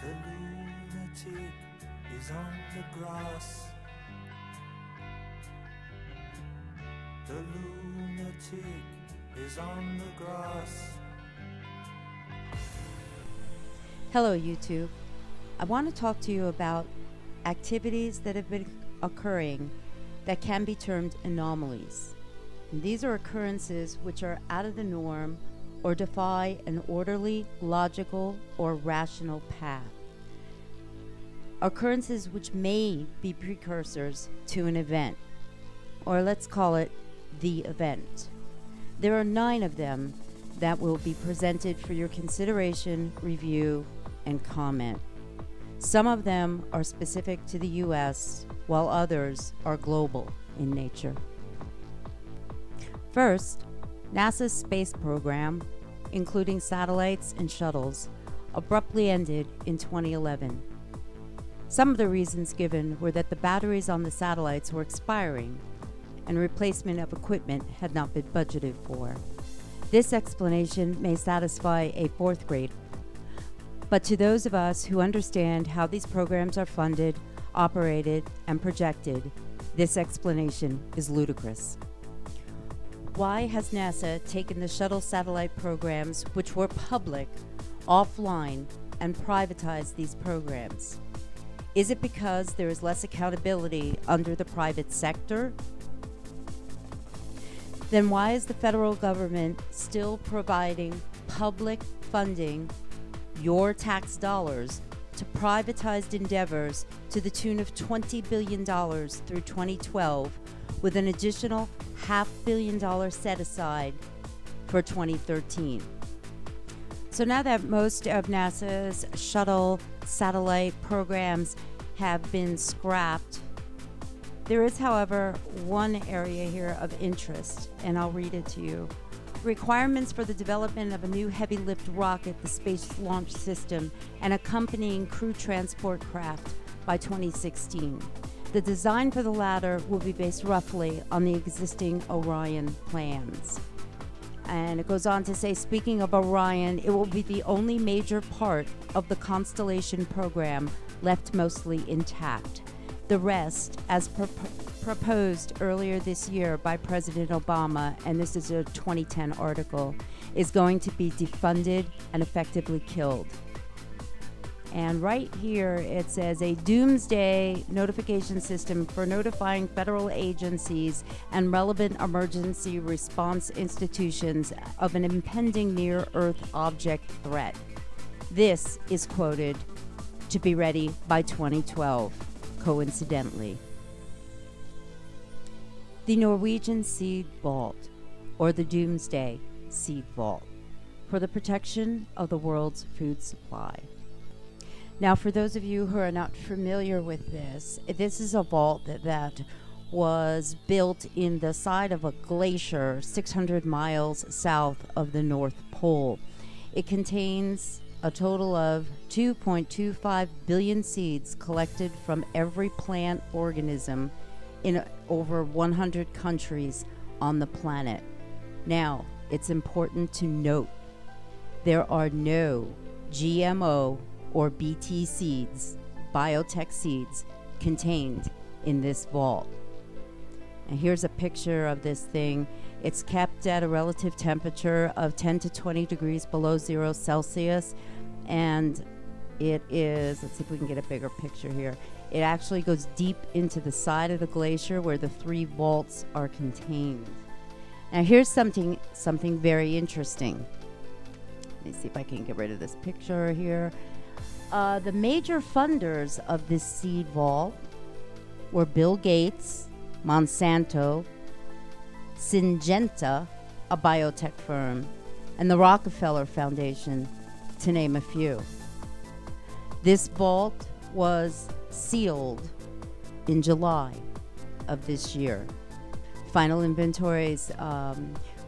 The lunatic is on the grass. The lunatic is on the grass. Hello YouTube. I want to talk to you about activities that have been occurring that can be termed anomalies. And these are occurrences which are out of the norm or defy an orderly, logical, or rational path. Occurrences which may be precursors to an event, or let's call it the event. There are 9 of them that will be presented for your consideration, review, and comment. Some of them are specific to the US, while others are global in nature. First, NASA's space program, including satellites and shuttles, abruptly ended in 2011. Some of the reasons given were that the batteries on the satellites were expiring and replacement of equipment had not been budgeted for. This explanation may satisfy a 4th grader, but to those of us who understand how these programs are funded, operated, and projected, this explanation is ludicrous. Why has NASA taken the shuttle satellite programs, which were public, offline and privatized these programs? Is it because there is less accountability under the private sector? Then why is the federal government still providing public funding, your tax dollars, to privatized endeavors to the tune of $20 billion through 2012, with an additional $500 million set aside for 2013. So now that most of NASA's shuttle satellite programs have been scrapped, there is, however, one area here of interest, and I'll read it to you. Requirements for the development of a new heavy lift rocket, the Space Launch System, and accompanying crew transport craft by 2016. The design for the latter will be based roughly on the existing Orion plans. And it goes on to say, speaking of Orion, it will be the only major part of the Constellation program left mostly intact. The rest, as proposed earlier this year by President Obama, and this is a 2010 article, is going to be defunded and effectively killed. And right here it says, a doomsday notification system for notifying federal agencies and relevant emergency response institutions of an impending near-Earth object threat. This is quoted to be ready by 2012, coincidentally. The Norwegian Seed Vault, or the Doomsday Seed Vault, for the protection of the world's food supply. Now, for those of you who are not familiar with this, this is a vault that was built in the side of a glacier 600 miles south of the North Pole. It contains a total of 2.25 billion seeds collected from every plant organism in over 100 countries on the planet. Now, it's important to note there are no GMO or BT seeds, biotech seeds, contained in this vault. And here's a picture of this thing. It's kept at a relative temperature of 10 to 20 degrees below 0°C, and it is, let's see if we can get a bigger picture here. It actually goes deep into the side of the glacier where the 3 vaults are contained. Now here's something very interesting. Let me see if I can get rid of this picture here. The major funders of this seed vault were Bill Gates, Monsanto, Syngenta, a biotech firm, and the Rockefeller Foundation, to name a few. This vault was sealed in July of this year. Final inventories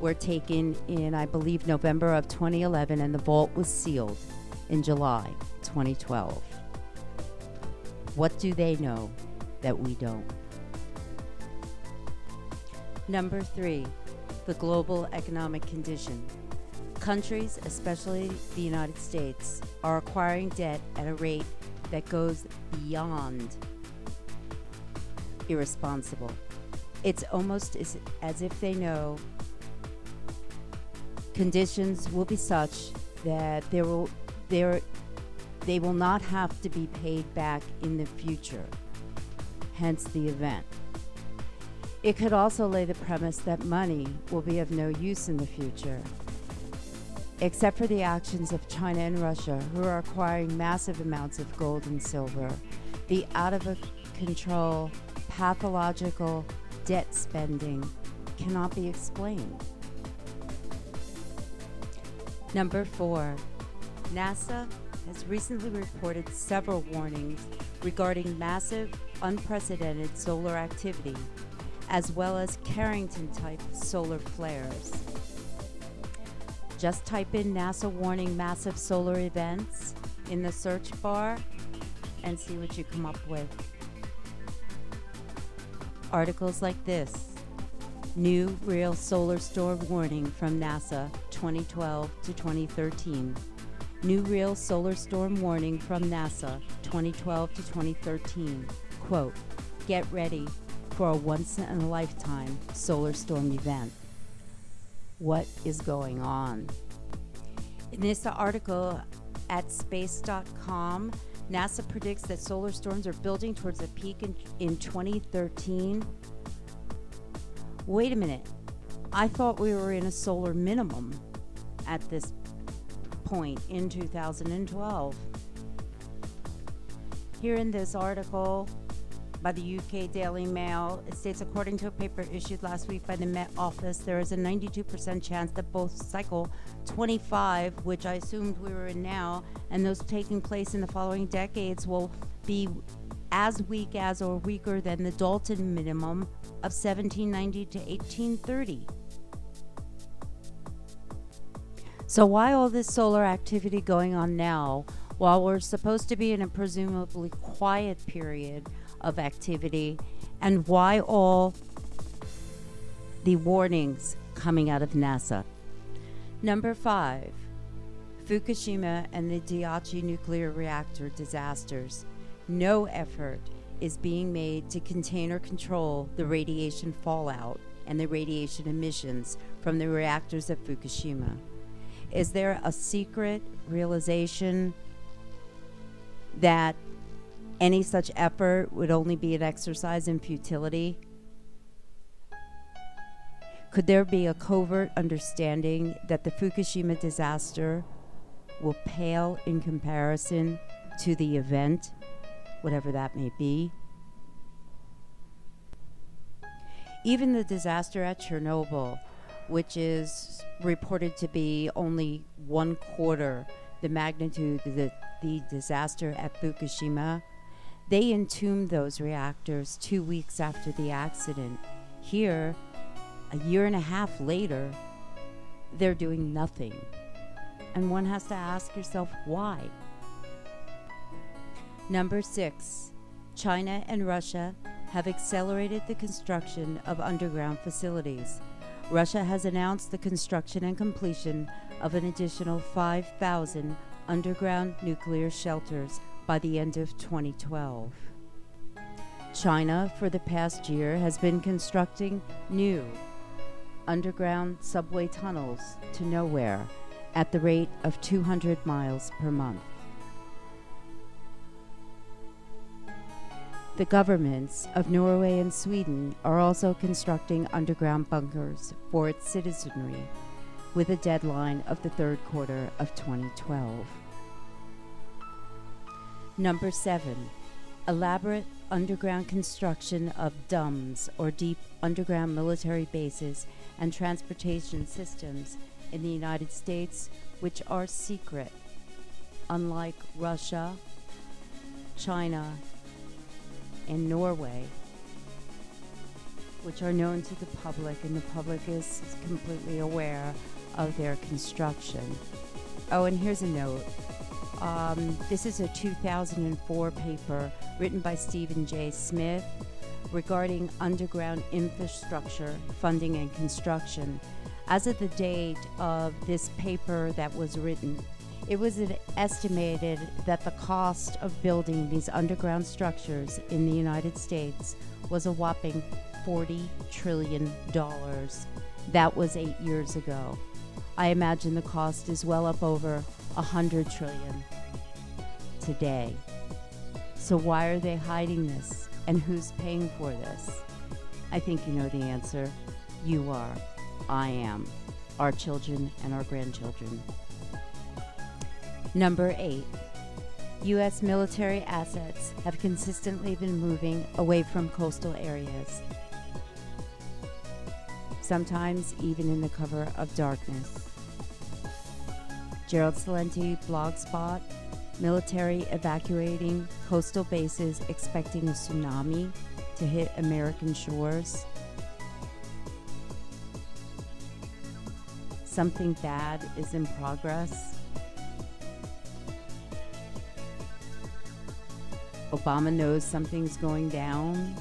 were taken in, I believe, November of 2011, and the vault was sealed in July 2012. What do they know that we don't? Number 3, the global economic condition. Countries, especially the United States, are acquiring debt at a rate that goes beyond irresponsible. It's almost as if they know conditions will be such that they will not have to be paid back in the future, hence the event. It could also lay the premise that money will be of no use in the future, except for the actions of China and Russia, who are acquiring massive amounts of gold and silver. The out-of-control, pathological debt spending cannot be explained. Number 4. NASA has recently reported several warnings regarding massive, unprecedented solar activity, as well as Carrington-type solar flares. Just type in NASA warning massive solar events in the search bar and see what you come up with. Articles like this: New Real Solar Storm Warning from NASA 2012 to 2013. New Real Solar Storm Warning from NASA 2012 to 2013. Quote, "Get ready for a once-in-a-lifetime solar storm event." What is going on? In this article at space.com, NASA predicts that solar storms are building towards a peak in 2013. Wait a minute. I thought we were in a solar minimum at this point in 2012. Here in this article by the UK Daily Mail, it states, according to a paper issued last week by the Met Office, there is a 92% chance that both cycle 25, which I assumed we were in now, and those taking place in the following decades will be as weak as or weaker than the Dalton minimum of 1790 to 1830. So why all this solar activity going on now, while we're supposed to be in a presumably quiet period of activity, and why all the warnings coming out of NASA? Number 5, Fukushima and the Daiichi nuclear reactor disasters. No effort is being made to contain or control the radiation fallout and the radiation emissions from the reactors at Fukushima. Is there a secret realization that any such effort would only be an exercise in futility? Could there be a covert understanding that the Fukushima disaster will pale in comparison to the event, whatever that may be? Even the disaster at Chernobyl, which is reported to be only 1/4 the magnitude of the disaster at Fukushima, they entombed those reactors 2 weeks after the accident. Here, a year and a half later, they're doing nothing. And one has to ask yourself, why? Number 6, China and Russia have accelerated the construction of underground facilities. Russia has announced the construction and completion of an additional 5,000 underground nuclear shelters by the end of 2012. China, for the past year, has been constructing new underground subway tunnels to nowhere at the rate of 200 miles per month. The governments of Norway and Sweden are also constructing underground bunkers for its citizenry, with a deadline of the third quarter of 2012. Number 7, elaborate underground construction of DUMBs, or deep underground military bases and transportation systems in the United States, which are secret, unlike Russia, China, and Norway, which are known to the public, and the public is completely aware of their construction. Oh, and here's a note. This is a 2004 paper written by Stephen J. Smith regarding underground infrastructure funding and construction, As of the date of this paper that was written, it was estimated that the cost of building these underground structures in the United States was a whopping $40 trillion. That was 8 years ago. I imagine the cost is well up over $100 trillion today. So why are they hiding this? And who's paying for this? I think you know the answer. You are. I am. Our children and our grandchildren. Number 8, U.S. military assets have consistently been moving away from coastal areas, sometimes even in the cover of darkness. Gerald Celente, Blogspot. Military evacuating coastal bases expecting a tsunami to hit American shores. Something bad is in progress. Obama knows something's going down.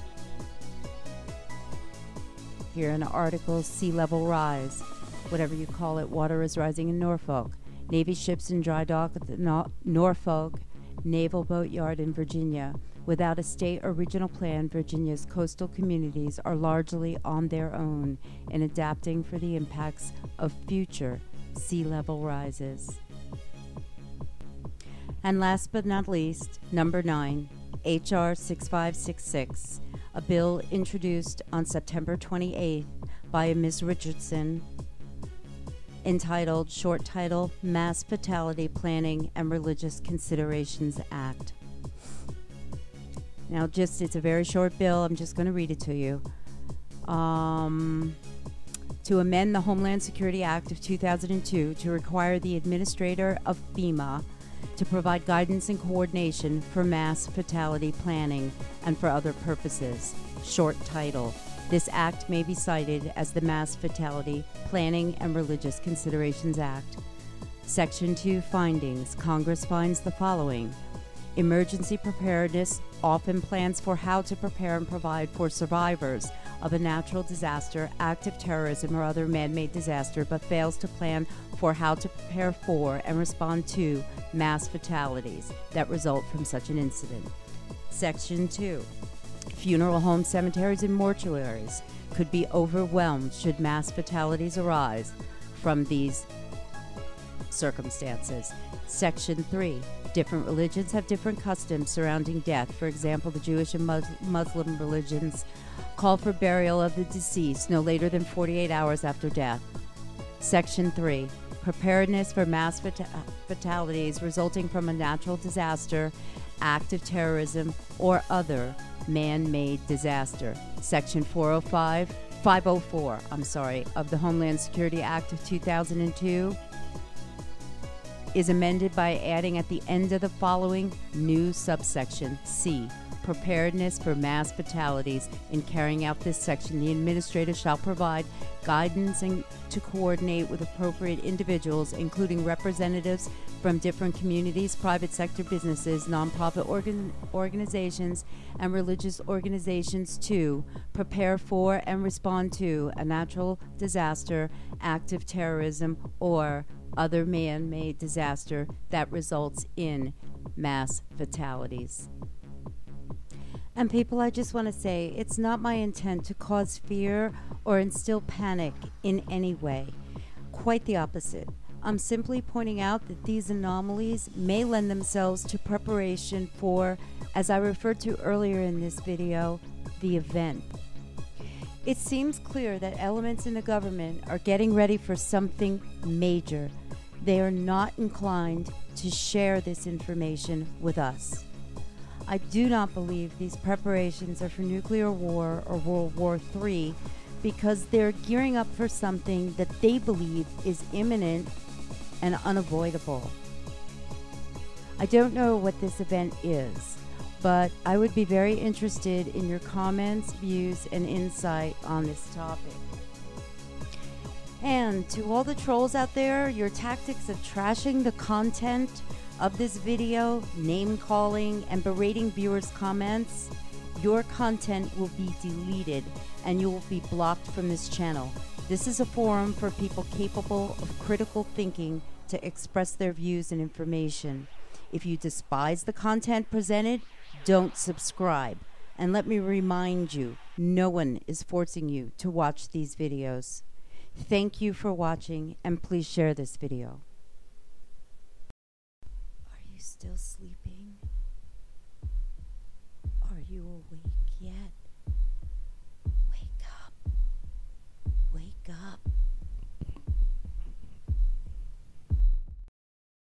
Here in an article, sea level rise. Whatever you call it, water is rising in Norfolk. Navy ships in dry dock at the Norfolk Naval Boatyard in Virginia. Without a state or regional plan, Virginia's coastal communities are largely on their own in adapting for the impacts of future sea level rises. And last but not least, number 9, H.R. 6566, a bill introduced on September 28th by Ms. Richardson, entitled Short Title, Mass Fatality Planning and Religious Considerations Act. Now it's a very short bill, I'm just going to read it to you. To amend the Homeland Security Act of 2002 to require the administrator of FEMA to provide guidance and coordination for mass fatality planning and for other purposes. Short title. This act may be cited as the Mass Fatality Planning and Religious Considerations Act. Section 2 findings. Congress finds the following. Emergency preparedness often plans for how to prepare and provide for survivors of a natural disaster, act of terrorism, or other man-made disaster, but fails to plan for how to prepare for and respond to mass fatalities that result from such an incident. Section 2. Funeral homes, cemeteries, and mortuaries could be overwhelmed should mass fatalities arise from these circumstances. Section 3. Different religions have different customs surrounding death. For example, the Jewish and Muslim religions call for burial of the deceased no later than 48 hours after death. Section 3. Preparedness for mass fatalities resulting from a natural disaster, act of terrorism, or other man-made disaster. Section 504, of the Homeland Security Act of 2002 is amended by adding at the end of the following new subsection C. Preparedness for mass fatalities. In carrying out this section, the administrator shall provide guidance and to coordinate with appropriate individuals, including representatives from different communities, private sector businesses, nonprofit organizations, and religious organizations to prepare for and respond to a natural disaster, act of terrorism, or other man-made disaster that results in mass fatalities. And people, I just want to say, it's not my intent to cause fear or instill panic in any way. Quite the opposite. I'm simply pointing out that these anomalies may lend themselves to preparation for, as I referred to earlier in this video, the event. It seems clear that elements in the government are getting ready for something major. They are not inclined to share this information with us. I do not believe these preparations are for nuclear war or World War III, because they're gearing up for something that they believe is imminent and unavoidable. I don't know what this event is, but I would be very interested in your comments, views, and insight on this topic. And to all the trolls out there, your tactics of trashing the content of this video, name-calling, and berating viewers' comments, your content will be deleted and you will be blocked from this channel. This is a forum for people capable of critical thinking to express their views and information. If you despise the content presented, don't subscribe. And let me remind you, no one is forcing you to watch these videos. Thank you for watching, and please share this video. Are you still sleeping? Are you awake yet? Wake up. Wake up.